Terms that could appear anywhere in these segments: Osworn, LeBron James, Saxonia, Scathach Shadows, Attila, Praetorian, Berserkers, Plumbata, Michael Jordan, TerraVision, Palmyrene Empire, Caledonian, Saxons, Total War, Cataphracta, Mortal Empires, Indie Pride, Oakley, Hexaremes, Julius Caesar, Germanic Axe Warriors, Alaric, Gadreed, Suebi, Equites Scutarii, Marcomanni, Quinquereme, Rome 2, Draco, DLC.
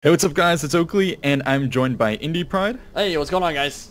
Hey, what's up guys, it's Oakley, and I'm joined by Indie Pride. Hey, what's going on guys?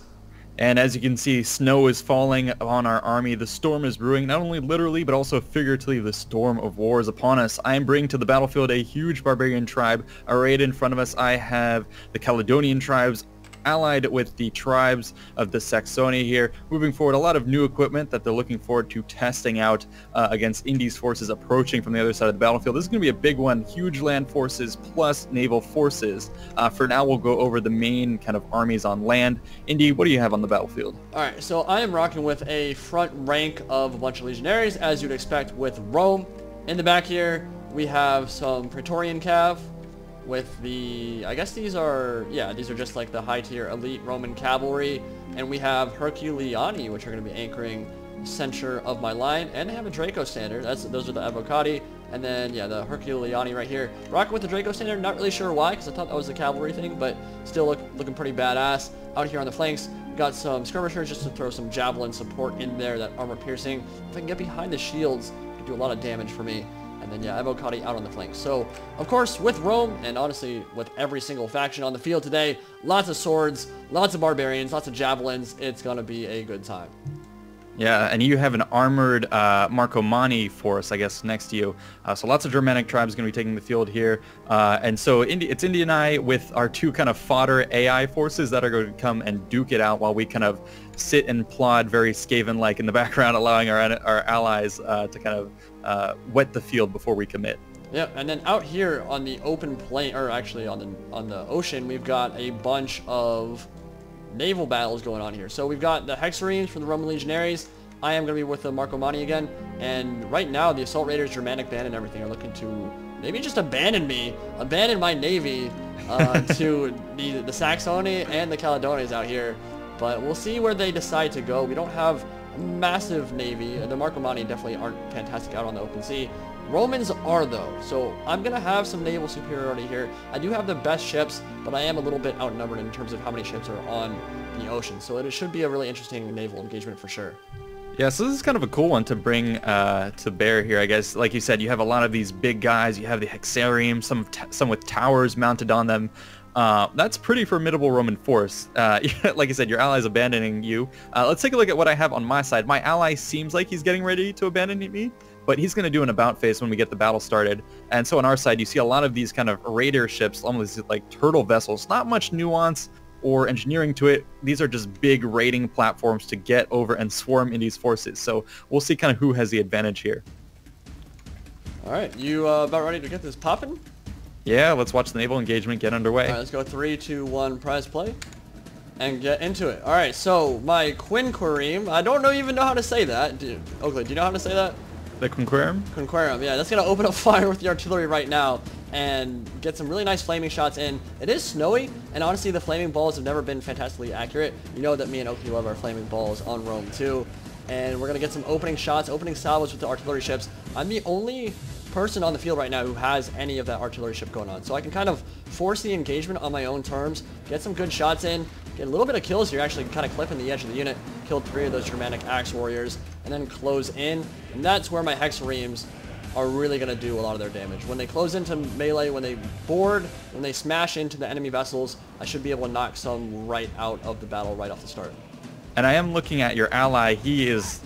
And as you can see, snow is falling on our army, the storm is brewing, not only literally, but also figuratively, the storm of war is upon us. I am bringing to the battlefield a huge barbarian tribe. Arrayed in front of us, I have the Caledonian tribes, allied with the tribes of the Saxonia here. Moving forward, a lot of new equipment that they're looking forward to testing out against Indy's forces approaching from the other side of the battlefield. This is going to be a big one, huge land forces plus naval forces. For now, we'll go over the main kind of armies on land. Indy, what do you have on the battlefield? All right, so I am rocking with a front rank of a bunch of legionaries, as you'd expect with Rome. In the back here, we have some Praetorian cav. With the, I guess these are, yeah, these are just like the high tier elite Roman cavalry. And we have Herculiani, which are going to be anchoring center of my line. And I have a Draco standard. Those are the Evocati. And then, yeah, the Herculiani right here. Rocking with the Draco standard, not really sure why, because I thought that was the cavalry thing, but still looking pretty badass. Out here on the flanks, got some skirmishers just to throw some javelin support in there, that armor piercing. If I can get behind the shields, it can do a lot of damage for me. And then, yeah, Evocati out on the flank. So, of course, with Rome, and honestly, with every single faction on the field today, lots of swords, lots of barbarians, lots of javelins. It's going to be a good time. Yeah, and you have an armored Marcomanni force, I guess, next to you. So lots of Germanic tribes going to be taking the field here. And so it's Indy and I with our two kind of fodder AI forces that are going to come and duke it out while we kind of sit and plod very Skaven-like in the background, allowing our allies to kind of wet the field before we commit. Yeah, and then out here on the open plain, or actually on the ocean, we've got a bunch of naval battles going on here. So we've got the Hexaremes from the Roman legionaries. I am going to be with the Marcomanni again, and right now the assault raiders, Germanic band, and everything are looking to maybe just abandon my navy to the Saxony and the Caledones out here, but we'll see where they decide to go. We don't have a massive navy. The Marcomanni definitely aren't fantastic out on the open sea. Romans are, though, so I'm going to have some naval superiority here. I do have the best ships, but I am a little bit outnumbered in terms of how many ships are on the ocean, so it should be a really interesting naval engagement for sure. Yeah, so this is kind of a cool one to bring to bear here, I guess. Like you said, you have a lot of these big guys. You have the Hexarium, some with towers mounted on them. That's pretty formidable Roman force. Like I said, your allies abandoning you. Let's take a look at what I have on my side. My ally seems like he's getting ready to abandon me, but he's going to do an about face when we get the battle started. And so on our side, you see a lot of these kind of raider ships, almost like turtle vessels. Not much nuance or engineering to it. These are just big raiding platforms to get over and swarm Indy's forces. So we'll see kind of who has the advantage here. All right, you about ready to get this popping? Yeah, let's watch the naval engagement get underway. All right, let's go 3, 2, 1, prize play, and get into it. All right, so my Quinquereme, I don't even know how to say that. Oakley, do you know how to say that? The Conquerum? Conquerum, yeah. That's going to open up fire with the artillery right now and get some really nice flaming shots in. It is snowy, and honestly, the flaming balls have never been fantastically accurate. You know that me and Oakley love our flaming balls on Rome 2. And we're going to get some opening shots, opening salvos with the artillery ships. I'm the only person on the field right now who has any of that artillery ship going on. So I can kind of force the engagement on my own terms, get some good shots in, get a little bit of kills here, actually kind of clipping the edge of the unit. Killed 3 of those Germanic Axe Warriors, and then close in. And that's where my Hexaremes are really going to do a lot of their damage. When they close into melee, when they board, when they smash into the enemy vessels, I should be able to knock some right out of the battle right off the start. And I am looking at your ally. He is,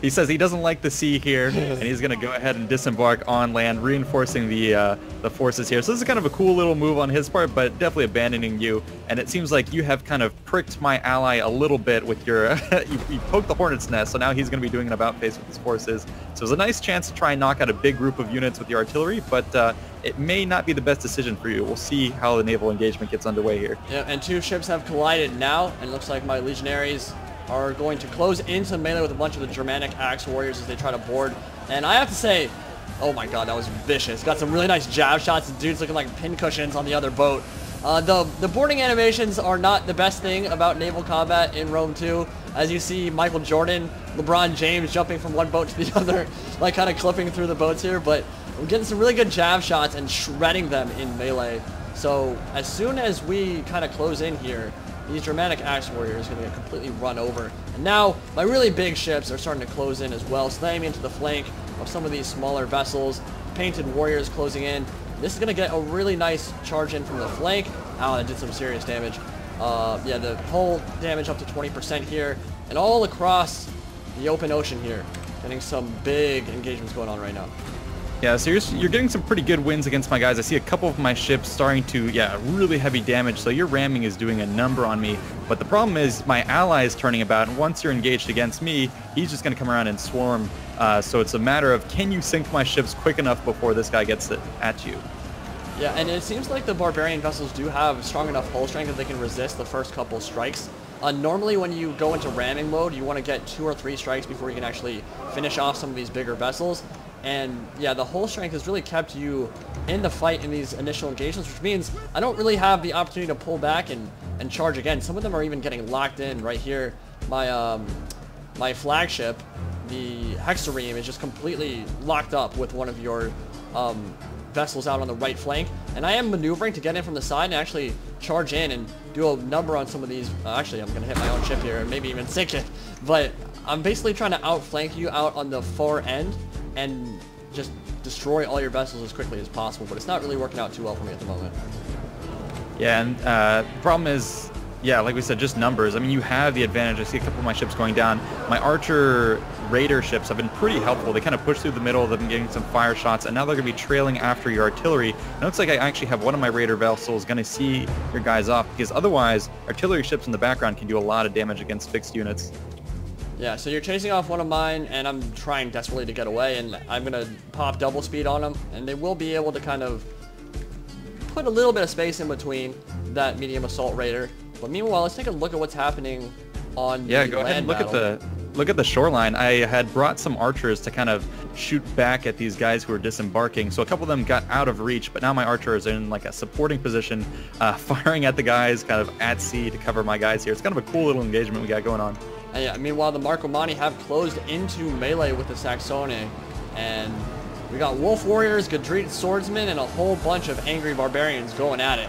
he says he doesn't like the sea here, and he's going to go ahead and disembark on land, reinforcing the forces here. So this is kind of a cool little move on his part, but definitely abandoning you. And it seems like you have kind of pricked my ally a little bit with your, you poked the hornet's nest. So now he's going to be doing an about face with his forces. So it was a nice chance to try and knock out a big group of units with your artillery, but it may not be the best decision for you. We'll see how the naval engagement gets underway here. Yeah, and 2 ships have collided now, and it looks like my legionaries are going to close into melee with a bunch of the Germanic Axe Warriors as they try to board. And I have to say, oh my god, that was vicious. Got some really nice jab shots. The dude's looking like pincushions on the other boat. The boarding animations are not the best thing about naval combat in Rome 2. As you see, Michael Jordan, LeBron James jumping from one boat to the other, like kind of clipping through the boats here, but we're getting some really good jab shots and shredding them in melee. So as soon as we kind of close in here, these Germanic Axe Warriors are going to get completely run over. And now my really big ships are starting to close in as well, slamming into the flank of some of these smaller vessels. Painted Warriors closing in. This is going to get a really nice charge in from the flank. Oh, that did some serious damage. Yeah, the whole damage up to 20% here. And all across the open ocean here. Getting some big engagements going on right now. Yeah, so you're getting some pretty good wins against my guys. I see a couple of my ships starting to, really heavy damage. So your ramming is doing a number on me. But the problem is my ally is turning about. And once you're engaged against me, he's just going to come around and swarm. So it's a matter of, can you sink my ships quick enough before this guy gets it at you? Yeah, and it seems like the Barbarian vessels do have strong enough hull strength that they can resist the first couple strikes. Normally when you go into ramming mode, you want to get 2 or 3 strikes before you can actually finish off some of these bigger vessels. And yeah, the hull strength has really kept you in the fight in these initial engagements, which means I don't really have the opportunity to pull back and charge again. Some of them are even getting locked in right here. My flagship, the Hexaremes, is just completely locked up with one of your vessels out on the right flank, and I am maneuvering to get in from the side and actually charge in and do a number on some of these. Actually, I'm gonna hit my own ship here and maybe even sink it, but I'm basically trying to outflank you out on the far end and just destroy all your vessels as quickly as possible, but it's not really working out too well for me at the moment. Yeah, and the problem is, yeah, like we said, just numbers. I mean, you have the advantage. I see a couple of my ships going down. My Archer Raider ships have been pretty helpful. They kind of push through the middle. They've been getting some fire shots, and now they're going to be trailing after your artillery. And it looks like I actually have one of my Raider vessels going to see your guys off, because otherwise, artillery ships in the background can do a lot of damage against fixed units. Yeah, so you're chasing off one of mine, and I'm trying desperately to get away, and I'm going to pop double speed on them, and they will be able to kind of put a little bit of space in between that medium assault Raider. But meanwhile, let's take a look at what's happening on the land. Yeah, go ahead and look at the shoreline. I had brought some archers to kind of shoot back at these guys who were disembarking. So a couple of them got out of reach, but now my archer is in like a supporting position, firing at the guys kind of at sea to cover my guys here. It's kind of a cool little engagement we got going on. And yeah, meanwhile, the Marcomanni have closed into melee with the Saxoni, and we got Wolf Warriors, Gadreed Swordsmen, and a whole bunch of angry barbarians going at it.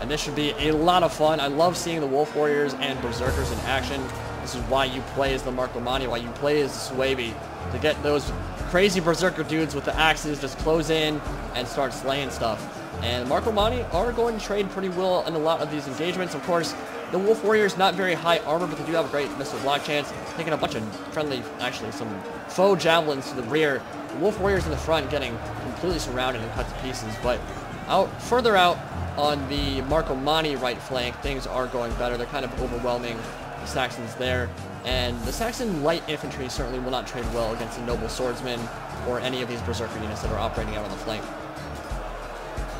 And this should be a lot of fun. I love seeing the Wolf Warriors and Berserkers in action. This is why you play as the Marcomanni, why you play as Suebi, to get those crazy Berserker dudes with the axes just close in and start slaying stuff. And Marcomanni are going to trade pretty well in a lot of these engagements. Of course, the Wolf Warriors, not very high armor, but they do have a great missile block chance, taking a bunch of friendly, actually some foe javelins to the rear. The Wolf Warriors in the front getting completely surrounded and cut to pieces, but out further out, on the Marcomanni right flank, things are going better. They're kind of overwhelming the Saxons there. And the Saxon light infantry certainly will not trade well against the noble swordsmen or any of these berserker units that are operating out on the flank.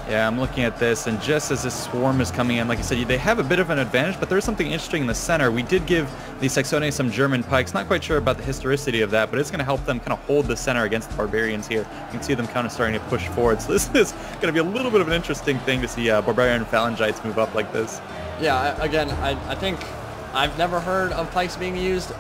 Yeah, I'm looking at this, and just as this swarm is coming in, like I said, they have a bit of an advantage, but there's something interesting in the center. We did give the Saxonia some German pikes. Not quite sure about the historicity of that, but it's going to help them kind of hold the center against the barbarians here. You can see them kind of starting to push forward. So this is going to be a little bit of an interesting thing to see barbarian phalangites move up like this. Yeah, again, I think I've never heard of pikes being used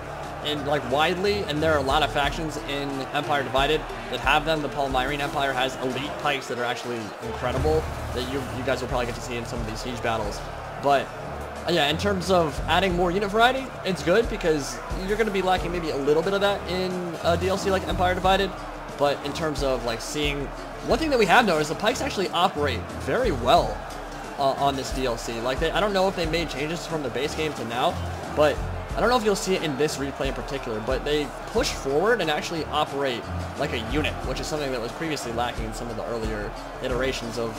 in like widely, and there are a lot of factions in Empire Divided that have them. The Palmyrene Empire has elite pikes that are actually incredible that you guys will probably get to see in some of these siege battles. But yeah, in terms of adding more unit variety, it's good because you're going to be lacking maybe a little bit of that in a DLC like Empire Divided. But in terms of like seeing, one thing that we have noticed, the pikes actually operate very well on this DLC. Like I don't know if they made changes from the base game to now, but I don't know if you'll see it in this replay in particular, but they push forward and actually operate like a unit, which is something that was previously lacking in some of the earlier iterations of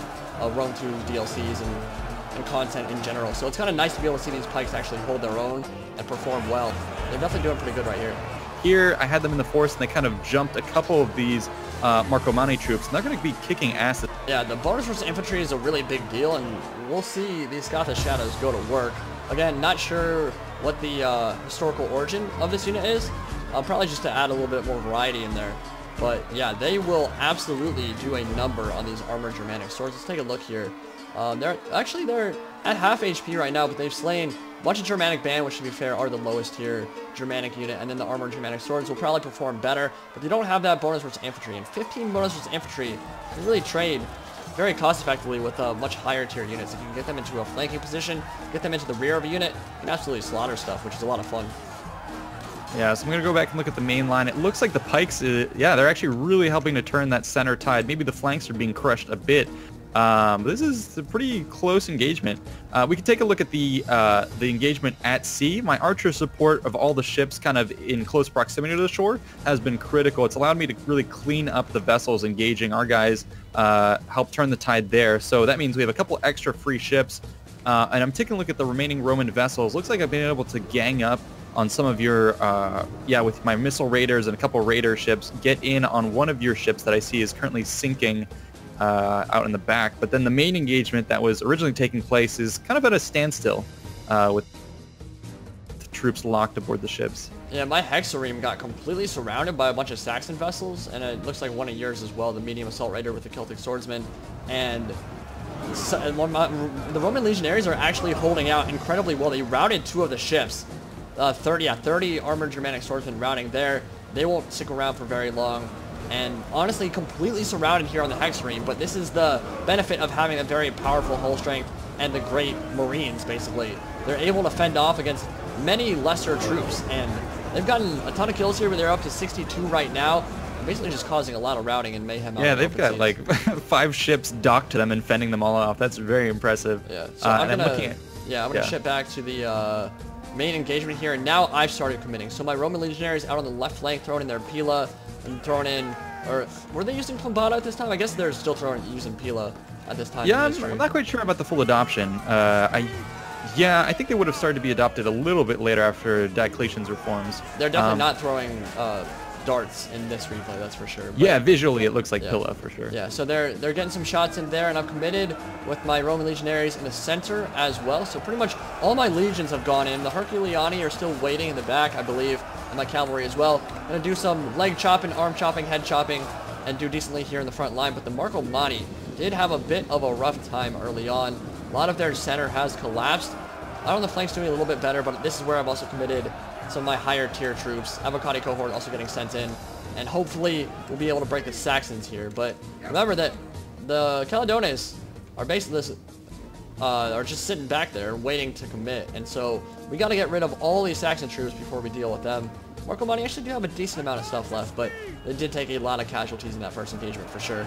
Rome 2 DLCs and content in general. So it's kind of nice to be able to see these pikes actually hold their own and perform well. They're definitely doing pretty good right here. Here, I had them in the forest, and they kind of jumped a couple of these Marcomanni troops, and they're going to be kicking ass. Yeah, the bonus versus infantry is a really big deal, and we'll see these Scathach Shadows go to work. Again, not sure what the historical origin of this unit is, probably just to add a little bit more variety in there. But yeah, they will absolutely do a number on these armored Germanic swords. Let's take a look here. They're at half HP right now, but they've slain a bunch of Germanic band, which to be fair are the lowest tier Germanic unit, and then the armored Germanic swords will probably perform better, but they don't have that bonus versus infantry, and 15 bonus versus infantry can really trade very cost effectively with much higher tier units. If you can get them into a flanking position, get them into the rear of a unit, you can absolutely slaughter stuff, which is a lot of fun. Yeah, so I'm going to go back and look at the main line. It looks like the pikes, yeah, they're actually really helping to turn that center tide. Maybe the flanks are being crushed a bit. This is a pretty close engagement. We can take a look at the engagement at sea. My archer support of all the ships kind of in close proximity to the shore has been critical. It's allowed me to really clean up the vessels engaging. Our guys help turn the tide there. So that means we have a couple extra free ships. And I'm taking a look at the remaining Roman vessels. Looks like I've been able to gang up on some of your, yeah, with my missile raiders and a couple raider ships, get in on one of your ships that I see is currently sinking out in the back. But then the main engagement that was originally taking place is kind of at a standstill with the troops locked aboard the ships. Yeah, my Hexareme got completely surrounded by a bunch of Saxon vessels, and it looks like one of yours as well, the medium assault raider with the Celtic swordsman. And so, the Roman legionaries are actually holding out incredibly well. They routed two of the ships. 30 armored Germanic swordsmen routing there. They won't stick around for very long. And honestly, completely surrounded here on the Hexareme, but this is the benefit of having a very powerful hull strength and the great Marines, basically. They're able to fend off against many lesser troops, and they've gotten a ton of kills here, but they're up to 62 right now. Basically just causing a lot of routing and mayhem. Yeah, they've got like 5 ships docked to them and fending them all off. That's very impressive. Yeah, so I'm gonna ship back to the main engagement here, and now I've started committing. So my Roman legionaries out on the left flank throwing in their Pila and throwing in, or were they using Plumbata at this time? I guess they're still using Pila at this time. Yeah, I'm not quite sure about the full adoption. Yeah, I think they would have started to be adopted a little bit later after Diocletian's reforms. They're definitely not throwing darts in this replay, that's for sure. But yeah, visually it looks like Pila for sure. Yeah, so they're getting some shots in there, and I'm committed with my Roman legionaries in the center as well. So pretty much all my legions have gone in. The Herculiani are still waiting in the back, I believe, and my cavalry as well. I'm gonna do some leg chopping, arm chopping, head chopping, and do decently here in the front line. But the Marcomanni did have a bit of a rough time early on. A lot of their center has collapsed. Out on the flanks doing a little bit better, but this is where I've also committed some of my higher tier troops. Evocati cohort also getting sent in, and hopefully we'll be able to break the Saxons here. But remember that the Caledones are basically are just sitting back there waiting to commit, and so we got to get rid of all these Saxon troops before we deal with them. Marcomanni actually do have a decent amount of stuff left, but they did take a lot of casualties in that first engagement for sure.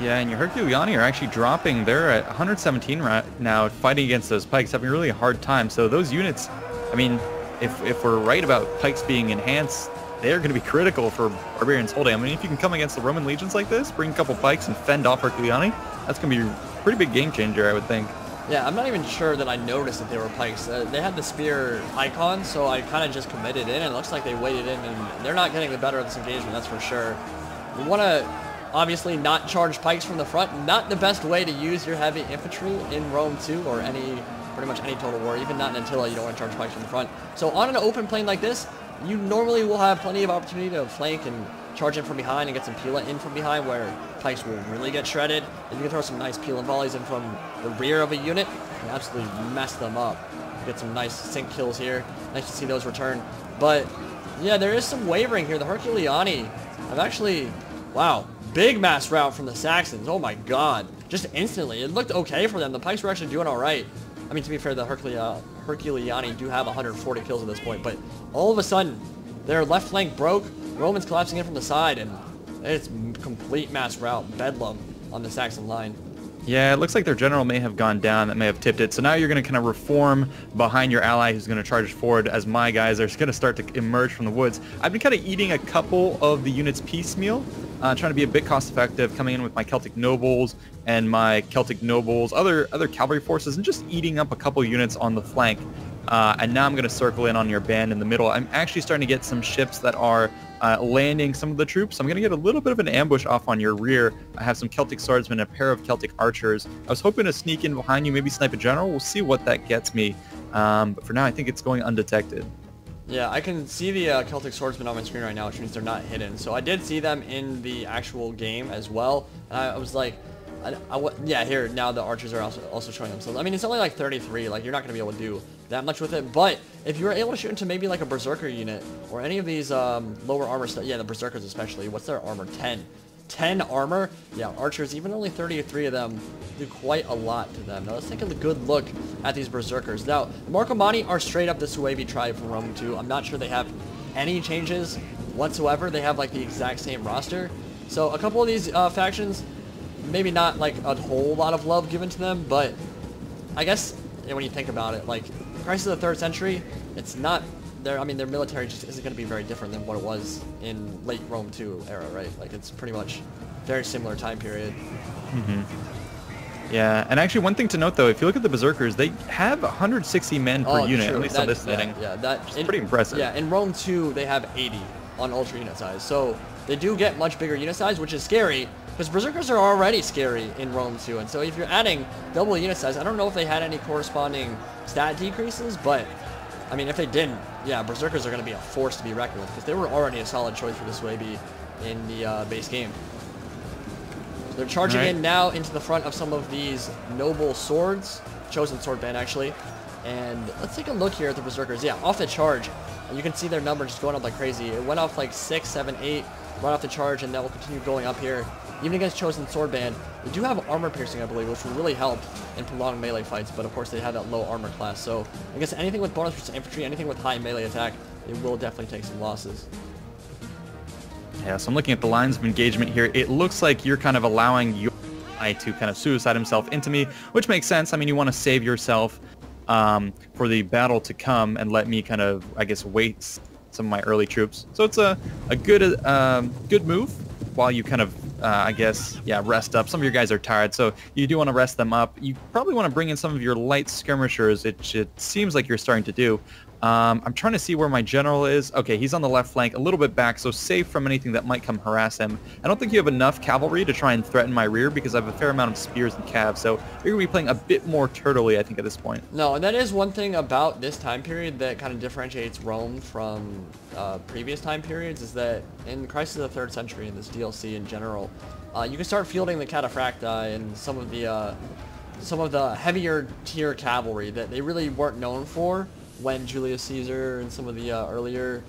Yeah, and your Herculiani are actually dropping. They're at 117 right now, fighting against those pikes, having a really hard time. So those units, I mean, if we're right about pikes being enhanced, they're going to be critical for barbarians holding. I mean, if you can come against the Roman legions like this, bring a couple pikes and fend off Herculiani, that's going to be a pretty big game changer, I would think. Yeah, I'm not even sure that I noticed that they were pikes. They had the spear icon, so I kind of just committed in, and it looks like they waited in, and they're not getting the better of this engagement, that's for sure. We want to obviously not charge pikes from the front. Not the best way to use your heavy infantry in Rome 2 or any... pretty much any total war, even not in Attila, you don't want to charge pikes from the front. So on an open plain like this, you normally will have plenty of opportunity to flank and charge in from behind and get some Pila in from behind where pikes will really get shredded. And you can throw some nice Pila volleys in from the rear of a unit and absolutely mess them up. Get some nice sink kills here. Nice to see those return. But yeah, there is some wavering here. The Herculiani have actually, wow, big mass rout from the Saxons. Oh my god. Just instantly. It looked okay for them. The pikes were actually doing all right. I mean, to be fair, the Herculiani do have 140 kills at this point, but all of a sudden, their left flank broke, Romans collapsing in from the side, and it's complete mass rout, bedlam on the Saxon line. Yeah, it looks like their general may have gone down. That may have tipped it. So now you're going to kind of reform behind your ally who's going to charge forward as my guys are going to start to emerge from the woods. I've been kind of eating a couple of the units piecemeal, trying to be a bit cost effective, coming in with my Celtic nobles and my Celtic nobles, other cavalry forces, and just eating up a couple units on the flank. And now I'm going to circle in on your band in the middle. I'm actually starting to get some ships that are landing some of the troops. I'm going to get a little bit of an ambush off on your rear. I have some Celtic swordsmen, a pair of Celtic archers. I was hoping to sneak in behind you, maybe snipe a general. We'll see what that gets me. But for now, I think it's going undetected. Yeah, I can see the Celtic swordsmen on my screen right now, which means they're not hidden. So I did see them in the actual game as well. And I was like... yeah, here, now the archers are also showing themselves. I mean, it's only like 33, like, you're not going to be able to do that much with it, but if you were able to shoot into maybe like a Berserker unit, or any of these lower armor stuff, yeah, the Berserkers especially, what's their armor, 10? 10 armor? Yeah, archers, even only 33 of them, do quite a lot to them. Now, let's take a good look at these Berserkers. Now, the Marcomanni are straight up the Suebi tribe from Rome 2. I'm not sure they have any changes whatsoever. They have, like, the exact same roster. So, a couple of these factions... maybe not like a whole lot of love given to them, but I guess when you think about it, like Christ of the 3rd century, it's not their, I mean, their military just isn't going to be very different than what it was in late Rome 2 era, right? Like it's pretty much very similar time period. Yeah, and actually one thing to note though, if you look at the Berserkers, they have 160 men per unit, at least on this setting. Yeah, that's pretty impressive. Yeah, in Rome 2 they have 80 on ultra unit size, so they do get much bigger unit size, which is scary, because Berserkers are already scary in Rome 2, and so if you're adding double unit size, I don't know if they had any corresponding stat decreases, but I mean, if they didn't, yeah, Berserkers are going to be a force to be reckoned with, because they were already a solid choice for the Suebi in the base game. They're charging in now into the front of some of these noble swords, Chosen Sword Band actually, and let's take a look here at the Berserkers. Yeah, off the charge, and you can see their numbers just going up like crazy. It went off like 6, 7, 8, right off the charge, and that will continue going up here. Even against Chosen Sword Band, they do have armor piercing, I believe, which will really help in prolonged melee fights, but of course they have that low armor class, so I guess anything with bonus infantry, anything with high melee attack, it will definitely take some losses. Yeah, so I'm looking at the lines of engagement here. It looks like you're kind of allowing your guy to kind of suicide himself into me, which makes sense. I mean, you want to save yourself for the battle to come and let me kind of, I guess, waste some of my early troops. So it's a good good move while you kind of, I guess, yeah, rest up. Some of your guys are tired, so you do want to rest them up. You probably want to bring in some of your light skirmishers, which it seems like you're starting to do. I'm trying to see where my general is. Okay, he's on the left flank, a little bit back, so safe from anything that might come harass him. I don't think you have enough cavalry to try and threaten my rear because I have a fair amount of spears and calves, so you're going to be playing a bit more turtley, I think, at this point. No, and that is one thing about this time period that kind of differentiates Rome from previous time periods, is that in Christ of the 3rd century, in this DLC in general, you can start fielding the Cataphracta and some of the heavier tier cavalry that they really weren't known for when Julius Caesar and some of the earlier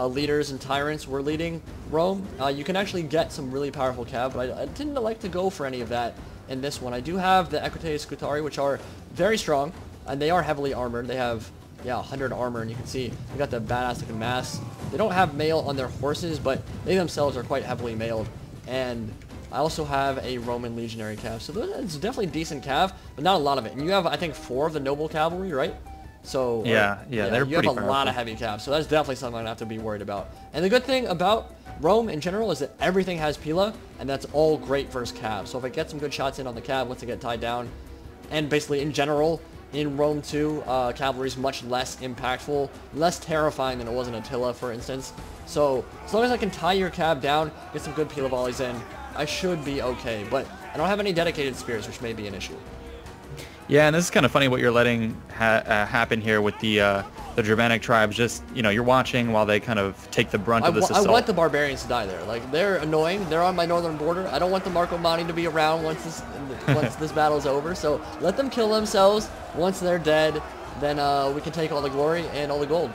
leaders and tyrants were leading Rome. You can actually get some really powerful cav, but I didn't like to go for any of that in this one. I do have the Equites Scutarii, which are very strong, and they are heavily armored. They have, yeah, 100 armor, and you can see they got the badass looking mass. They don't have mail on their horses, but they themselves are quite heavily mailed. And I also have a Roman legionary cav, so it's definitely decent cav, but not a lot of it. And you have, I think, 4 of the noble cavalry, right? So yeah, they're you have a lot of heavy caps, so that's definitely something I have to be worried about. And the good thing about Rome in general is that everything has Pila, and that's all great versus cav. So if I get some good shots in on the cav once I get tied down, and basically in general in Rome 2, cavalry is much less impactful, less terrifying than it was in Attila, for instance. So as long as I can tie your cav down, get some good Pila volleys in, I should be okay. But I don't have any dedicated spears, which may be an issue. Yeah, and this is kind of funny what you're letting happen here with the Germanic tribes. Just, you know, you're watching while they kind of take the brunt of this assault. I want the barbarians to die there. Like, they're annoying. They're on my northern border. I don't want the Marcomanni to be around once this battle's over. So let them kill themselves. Once they're dead, then we can take all the glory and all the gold.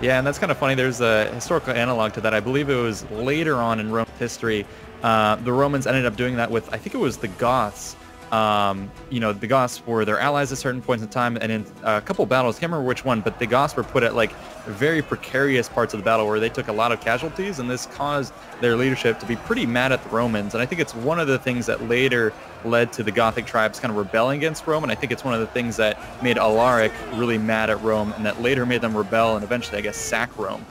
Yeah, and that's kind of funny. There's a historical analog to that. I believe it was later on in Roman history. The Romans ended up doing that with, I think it was the Goths. You know, the Goths were their allies at certain points in time, and in a couple battles, I can't remember which one, but the Goths were put at like very precarious parts of the battle where they took a lot of casualties, and this caused their leadership to be pretty mad at the Romans. And I think it's one of the things that later led to the Gothic tribes kind of rebelling against Rome, and I think it's one of the things that made Alaric really mad at Rome, and that later made them rebel and eventually, I guess, sack Rome.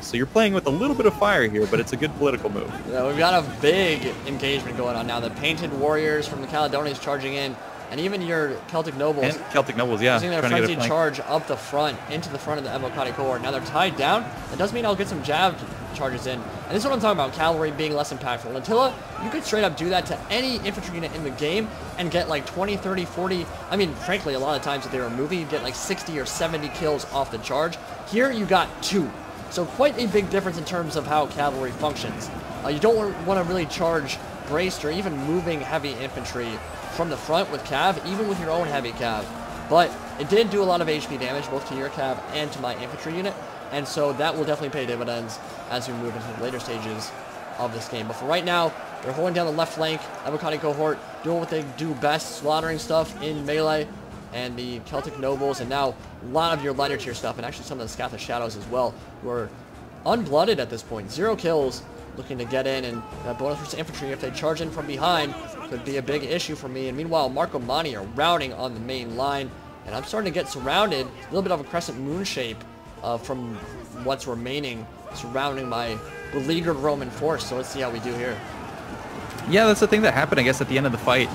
So you're playing with a little bit of fire here, but it's a good political move. Yeah, we've got a big engagement going on now. The painted warriors from the Caledones charging in, and even your Celtic nobles. And Celtic nobles, yeah. Using their frenzied charge up the front, into the front of the Evocati cohort. Now they're tied down. That does mean I'll get some jab charges in. And this is what I'm talking about, cavalry being less impactful. Attila, you could straight up do that to any infantry unit in the game and get like 20, 30, 40. I mean, frankly, a lot of times if they were moving, you'd get like 60 or 70 kills off the charge. Here you got 2. So quite a big difference in terms of how cavalry functions. You don't want to really charge braced or even moving heavy infantry from the front with cav, even with your own heavy cav. But it did do a lot of HP damage both to your cav and to my infantry unit, and so that will definitely pay dividends as we move into the later stages of this game. But for right now, they're holding down the left flank, Evocati cohort, doing what they do best, slaughtering stuff in melee, and the Celtic nobles, and now a lot of your lighter tier stuff, and actually some of the Scathach Shadows as well, who are unblooded at this point. 0 kills, looking to get in, and that bonus versus infantry, if they charge in from behind, could be a big issue for me. And meanwhile, Marcomanni are routing on the main line, and I'm starting to get surrounded. A little bit of a crescent moon shape from what's remaining surrounding my beleaguered Roman force. So let's see how we do here. Yeah, that's the thing that happened, I guess, at the end of the fight,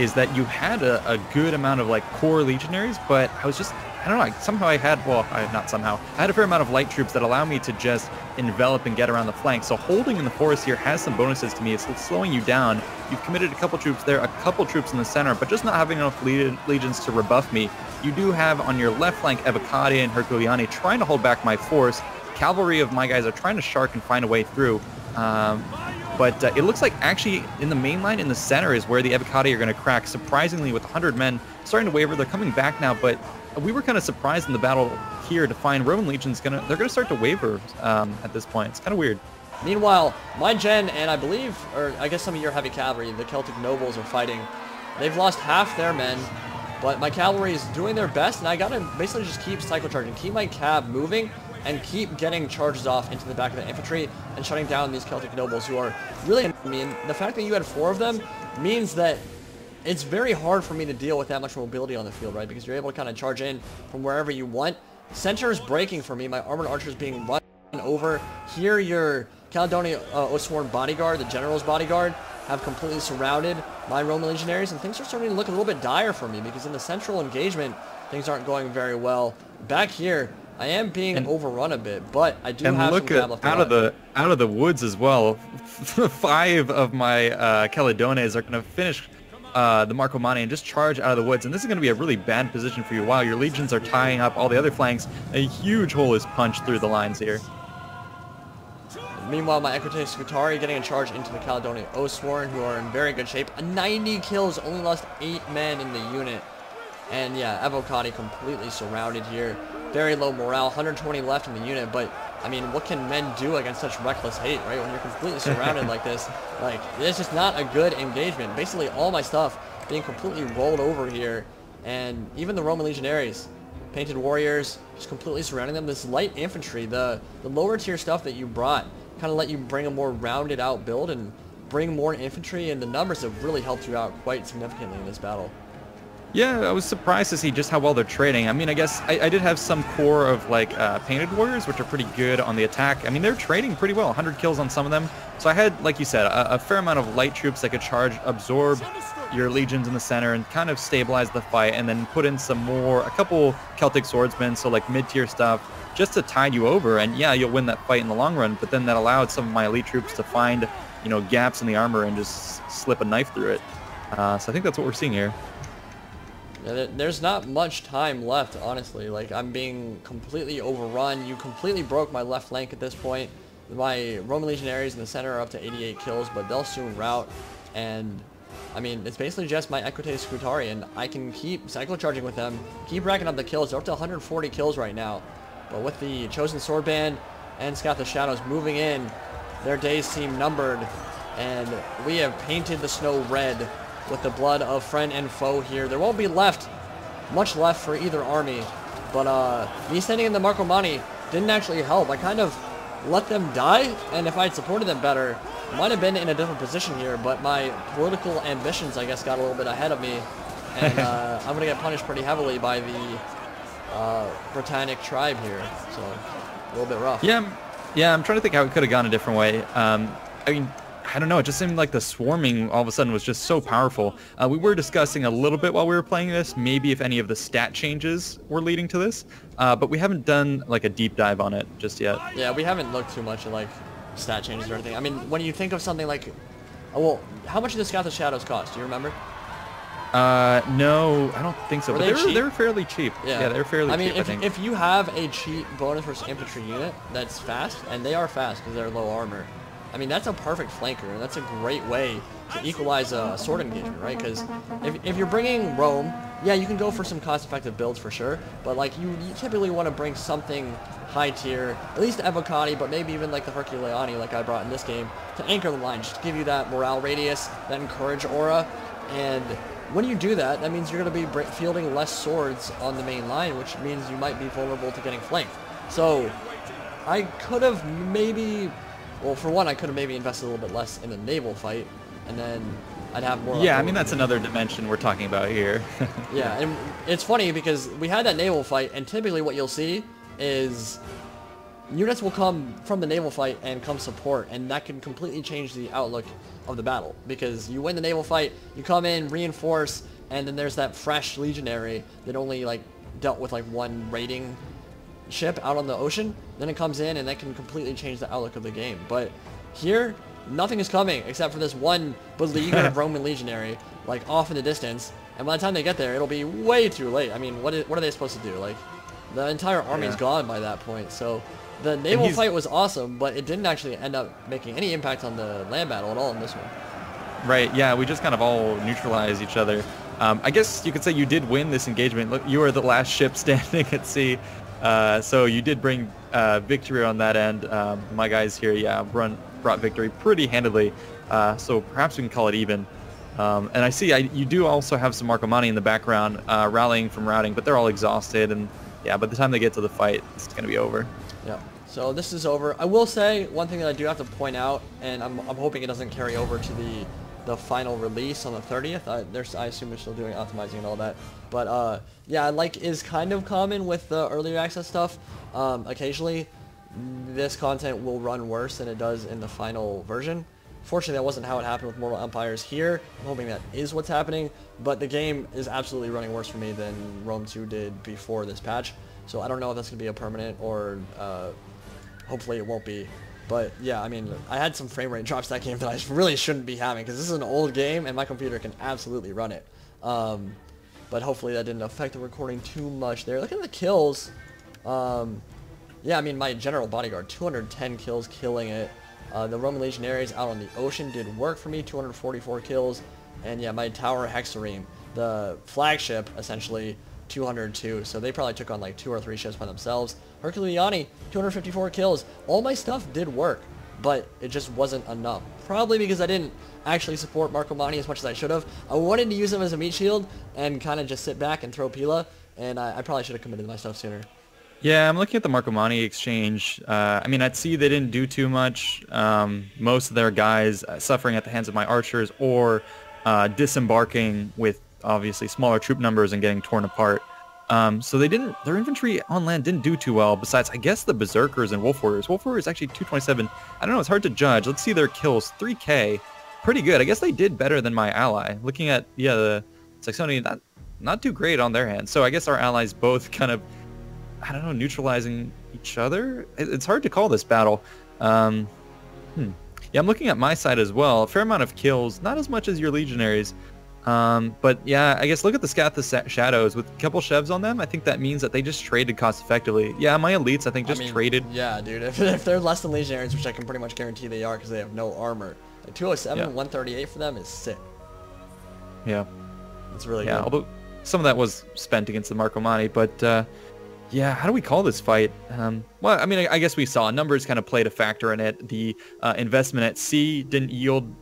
is that you had a good amount of like core legionaries, but I was just, I don't know, I had a fair amount of light troops that allow me to just envelop and get around the flank. So holding in the forest here has some bonuses to me. It's slowing you down. You've committed a couple troops there, a couple troops in the center, but just not having enough legions to rebuff me. You do have on your left flank Evocati and Herculiani trying to hold back my force. Cavalry of my guys are trying to shark and find a way through. But it looks like actually in the main line in the center is where the Evocati are going to crack, surprisingly, with 100 men starting to waver. They're coming back now, but we were kind of surprised in the battle here to find Roman legions they're gonna start to waver at this point. It's kind of weird. Meanwhile, my gen and I guess some of your heavy cavalry, the Celtic nobles, are fighting. They've lost half their men, but my cavalry is doing their best, and I gotta basically just keep cycle charging, keep my cav moving, and keep getting charges off into the back of the infantry and shutting down these Celtic nobles who are really. I mean, the fact that you had 4 of them means that it's very hard for me to deal with that much mobility on the field, right? Because you're able to kind of charge in from wherever you want. Center is breaking for me. My armored archer is being run over. Here, your Caledonian Osworn bodyguard, the general's bodyguard, have completely surrounded my Roman legionaries, and things are starting to look a little bit dire for me because in the central engagement, things aren't going very well. Back here, I am being overrun a bit, but I do have some time left. And look, out of the woods as well, 5 of my Caledones are going to finish the Marcomanni and just charge out of the woods, and this is going to be a really bad position for you. While your legions are tying up all the other flanks, a huge hole is punched through the lines here. Meanwhile, my Equites Scutarii getting a charge into the Caledonian Osworn, who are in very good shape. 90 kills, only lost 8 men in the unit, and yeah, Evocati completely surrounded here. Very low morale, 120 left in the unit, but I mean, what can men do against such reckless hate, right? When you're completely surrounded like this, it's just not a good engagement. Basically, all my stuff being completely rolled over here, and even the Roman legionaries, painted warriors, just completely surrounding them. This light infantry, the lower tier stuff that you brought, kind of let you bring a more rounded out build and bring more infantry, and the numbers have really helped you out quite significantly in this battle. Yeah, I was surprised to see just how well they're trading. I mean, I guess I did have some core of like painted warriors, which are pretty good on the attack. I mean, they're trading pretty well, 100 kills on some of them. So I had, like you said, a fair amount of light troops that could charge, absorb your legions in the center and kind of stabilize the fight, and then put in some more, a couple Celtic swordsmen, so like mid-tier stuff, just to tide you over. And yeah, you'll win that fight in the long run, but then that allowed some of my elite troops to find, you know, gaps in the armor and just slip a knife through it. So I think that's what we're seeing here. There's not much time left, honestly. Like, I'm being completely overrun. You completely broke my left flank at this point. My Roman legionaries in the center are up to 88 kills, but they'll soon rout. And I mean, it's basically just my Equites Scutarii, and I can keep cycle charging with them, keep racking up the kills. They're up to 140 kills right now, but with the Chosen Sword Band and Scathach Shadows moving in, their days seem numbered, and we have painted the snow red with the blood of friend and foe here. There won't be much left for either army, but me sending in the Marcomanni didn't actually help. I kind of let them die, and if I had supported them better, might have been in a different position here, but my political ambitions, I guess, got a little bit ahead of me, and I'm going to get punished pretty heavily by the Britannic tribe here, so a little bit rough. Yeah, I'm trying to think how it could have gone a different way. I mean, I don't know, it just seemed like the swarming all of a sudden was just so powerful. We were discussing a little bit while we were playing this, maybe if any of the stat changes were leading to this, but we haven't done like a deep dive on it just yet. Yeah, we haven't looked too much at like stat changes or anything. I mean, when you think of something like, well, how much did the Scathach Shadows cost? Do you remember? No, I don't think so. But they're fairly cheap. Yeah, they're fairly cheap. I mean, cheap, if you have a cheap bonus versus infantry unit that's fast, and they are fast because they're low armor, I mean, that's a perfect flanker, and that's a great way to equalize a sword engagement, right? Because if you're bringing Rome, yeah, you can go for some cost-effective builds for sure, but like you typically want to bring something high-tier, at least Evocati, but maybe even like the Herculiani, like I brought in this game, to anchor the line, just to give you that morale radius, that encourage aura, and when you do that, that means you're going to be fielding less swords on the main line, which means you might be vulnerable to getting flanked. So I could have maybe Well, for one, I could have maybe invested a little bit less in a naval fight, and then I'd have more... Yeah, I mean, that's another dimension we're talking about here. Yeah, and it's funny because we had that naval fight, and typically what you'll see is units will come from the naval fight and come support, and that can completely change the outlook of the battle, because you win the naval fight, you come in, reinforce, and then there's that fresh legionary that only like dealt with like one raiding ship out on the ocean. Then it comes in, and that can completely change the outlook of the game. But here, nothing is coming except for this one beleaguered Roman legionary like off in the distance, and by the time they get there, it'll be way too late. I mean, what are they supposed to do? Like, the entire army is gone by that point, so... The naval fight was awesome, but it didn't actually end up making any impact on the land battle at all in this one. Right, yeah, we just kind of all neutralized each other. I guess you could say you did win this engagement. Look, you were the last ship standing at sea, so you did bring victory on that end. My guys here, yeah, brought victory pretty handily, so perhaps we can call it even. And I see you do also have some Marcomanni in the background, rallying from routing, but they're all exhausted, and yeah, by the time they get to the fight, it's going to be over. Yeah, so this is over. I will say one thing that I do have to point out, and I'm hoping it doesn't carry over to the final release on the 30th. I assume they're still doing optimizing and all that. But yeah, like is kind of common with the earlier access stuff. Occasionally, this content will run worse than it does in the final version. Fortunately, that wasn't how it happened with Mortal Empires here. I'm hoping that is what's happening. But the game is absolutely running worse for me than Rome 2 did before this patch. So I don't know if that's going to be a permanent or hopefully it won't be. But yeah, I mean, I had some frame rate drops that game that I really shouldn't be having because this is an old game and my computer can absolutely run it. But hopefully that didn't affect the recording too much there. Look at the kills. Yeah, I mean, my general bodyguard, 210 kills, killing it. The Roman legionaries out on the ocean did work for me, 244 kills. And yeah, my tower Hexareme, the flagship essentially, 202, so they probably took on like 2 or 3 ships by themselves. Herculiani, 254 kills. All my stuff did work, but it just wasn't enough. Probably because I didn't actually support Marcomanni as much as I should have. I wanted to use him as a meat shield and kind of just sit back and throw Pila, and I probably should have committed my stuff sooner. Yeah, I'm looking at the Marcomanni exchange. I mean, I'd see they didn't do too much. Most of their guys suffering at the hands of my archers or disembarking with obviously smaller troop numbers and getting torn apart. So they didn't, their infantry on land didn't do too well, besides, I guess, the Berserkers and Wolf Warriors. Wolf Warriors actually 227. I don't know, it's hard to judge. Let's see their kills. 3K, pretty good. I guess they did better than my ally. Looking at, yeah, the Saxonia, not too great on their hand. So I guess our allies both kind of, I don't know, neutralizing each other? It's hard to call this battle. Yeah, I'm looking at my side as well. A fair amount of kills, not as much as your legionaries. But yeah, I guess look at the Scathach Shadows with a couple chevs on them. I think that means that they just traded cost effectively. Yeah, my elites, I think, just traded. Yeah, dude, if they're less than legionaries, which I can pretty much guarantee they are because they have no armor, like 207, yeah. 138 for them is sick. Yeah. That's really good. Although some of that was spent against the Marcomanni, but yeah, how do we call this fight? Well, I mean, I guess we saw numbers kind of played a factor in it. The investment at sea didn't yield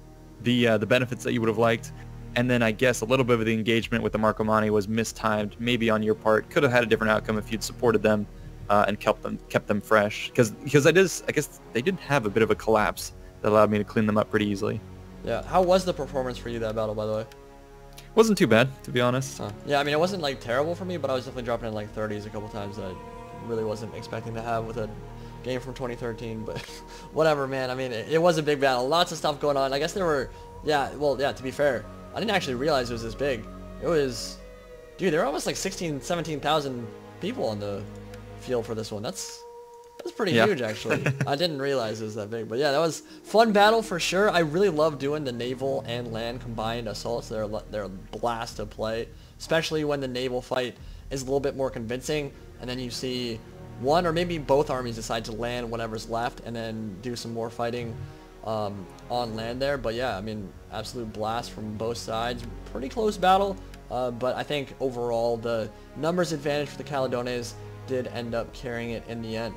the benefits that you would have liked. And then I guess a little bit of the engagement with the Marcomanni was mistimed, maybe on your part. Could have had a different outcome if you'd supported them and kept them fresh. Because I guess they did have a bit of a collapse that allowed me to clean them up pretty easily. Yeah. How was the performance for you that battle, by the way? Wasn't too bad, to be honest. Huh. Yeah, I mean, it wasn't like terrible for me, but I was definitely dropping in like 30s a couple times that I really wasn't expecting to have with a game from 2013. But whatever, man. I mean, it was a big battle. Lots of stuff going on. I guess there were, well, to be fair, I didn't actually realize it was this big. It was, dude, there were almost like 16, 17,000 people on the field for this one. That's pretty huge, actually. I didn't realize it was that big, but yeah, that was fun battle for sure. I really love doing the naval and land combined assaults. They're a blast to play, especially when the naval fight is a little bit more convincing, and then you see one or maybe both armies decide to land whatever's left and then do some more fighting on land there. But yeah, I mean, absolute blast from both sides. Pretty close battle, but I think overall the numbers advantage for the Caledones did end up carrying it in the end.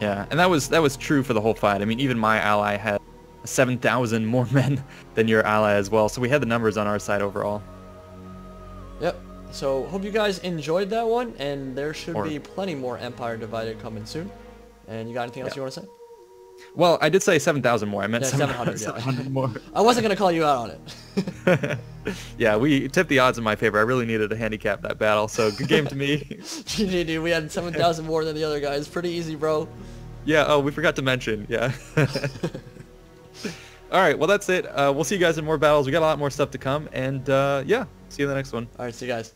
Yeah, and that was true for the whole fight. I mean, even my ally had 7,000 more men than your ally as well, so we had the numbers on our side overall. Yep, so hope you guys enjoyed that one, and there should be plenty more Empire Divided coming soon. And you got anything else you want to say? Well, I did say 7,000 more. I meant 700, 700 more. I wasn't going to call you out on it. Yeah, we tipped the odds in my favor. I really needed a handicap that battle, so good game to me. GG, dude. We had 7,000 more than the other guys. Pretty easy, bro. Yeah, oh, we forgot to mention. Yeah. All right, well, that's it. We'll see you guys in more battles. We got a lot more stuff to come, and yeah, see you in the next one. All right, see you guys.